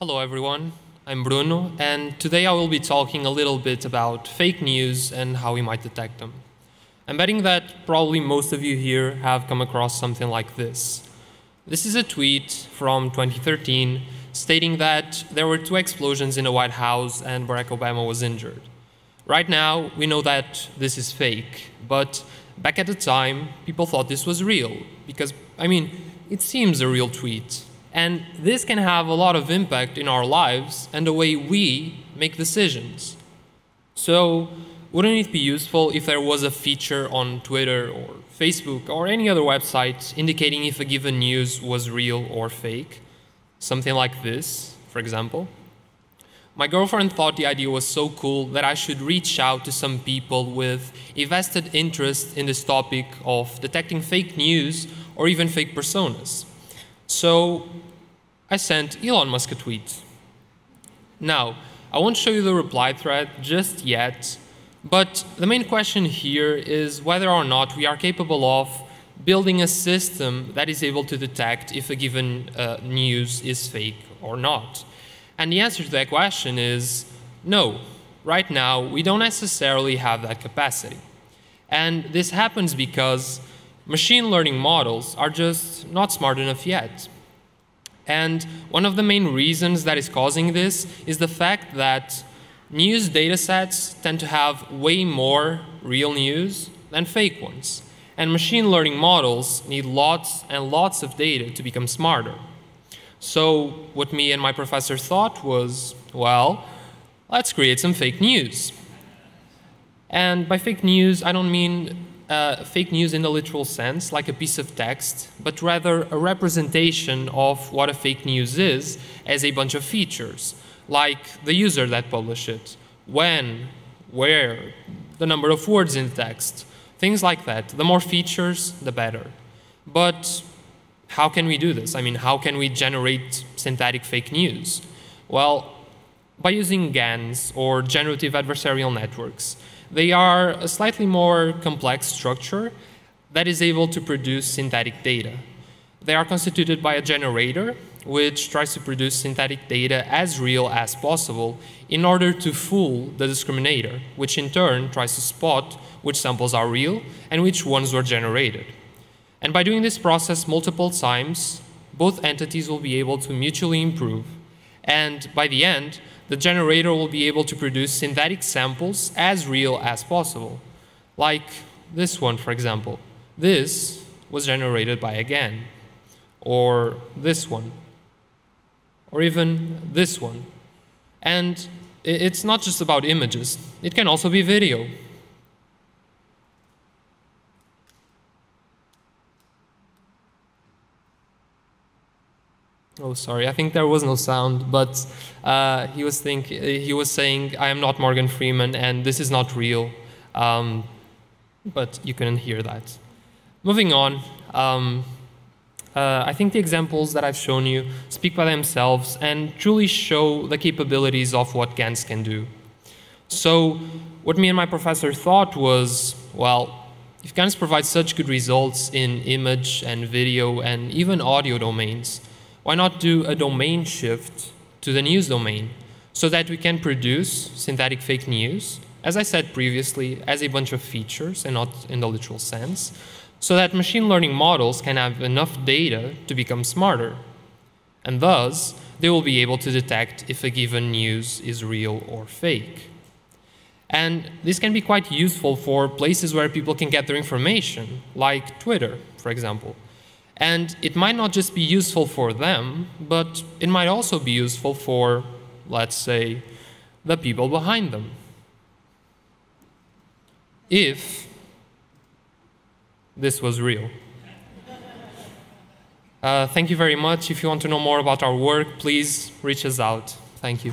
Hello everyone, I'm Bruno, and today I will be talking a little bit about fake news and how we might detect them. I'm betting that probably most of you here have come across something like this. This is a tweet from 2013 stating that there were two explosions in the White House and Barack Obama was injured. Right now, we know that this is fake, but back at the time, people thought this was real because, I mean, it seems a real tweet. And this can have a lot of impact in our lives and the way we make decisions. So wouldn't it be useful if there was a feature on Twitter or Facebook or any other website indicating if a given news was real or fake? Something like this, for example. My girlfriend thought the idea was so cool that I should reach out to some people with a vested interest in this topic of detecting fake news or even fake personas. So I sent Elon Musk a tweet. Now, I won't show you the reply thread just yet, but the main question here is whether or not we are capable of building a system that is able to detect if a given news is fake or not. And the answer to that question is no. Right now, we don't necessarily have that capacity. And this happens because machine learning models are just not smart enough yet. And one of the main reasons that is causing this is the fact that news datasets tend to have way more real news than fake ones. And machine learning models need lots and lots of data to become smarter. So what me and my professor thought was, well, let's create some fake news. And by fake news, I don't mean fake news in the literal sense, like a piece of text, but rather a representation of what a fake news is as a bunch of features, like the user that published it, when, where, the number of words in the text, things like that. The more features, the better. But how can we do this? I mean, how can we generate synthetic fake news? Well, by using GANs, or generative adversarial networks. They are a slightly more complex structure that is able to produce synthetic data. They are constituted by a generator, which tries to produce synthetic data as real as possible in order to fool the discriminator, which in turn tries to spot which samples are real and which ones were generated. And by doing this process multiple times, both entities will be able to mutually improve. And by the end, the generator will be able to produce synthetic samples as real as possible. Like this one, for example. This was generated by a GAN. Or this one. Or even this one. And it's not just about images. It can also be video. Oh, sorry, I think there was no sound, but he was saying, I am not Morgan Freeman, and this is not real. But you couldn't hear that. Moving on, I think the examples that I've shown you speak by themselves and truly show the capabilities of what GANs can do. So what me and my professor thought was, well, if GANs provide such good results in image and video and even audio domains, why not do a domain shift to the news domain so that we can produce synthetic fake news, as I said previously, as a bunch of features and not in the literal sense, so that machine learning models can have enough data to become smarter. And thus, they will be able to detect if a given news is real or fake. And this can be quite useful for places where people can get their information, like Twitter, for example. And it might not just be useful for them, but it might also be useful for, let's say, the people behind them. If this was real. Thank you very much. If you want to know more about our work, please reach us out. Thank you.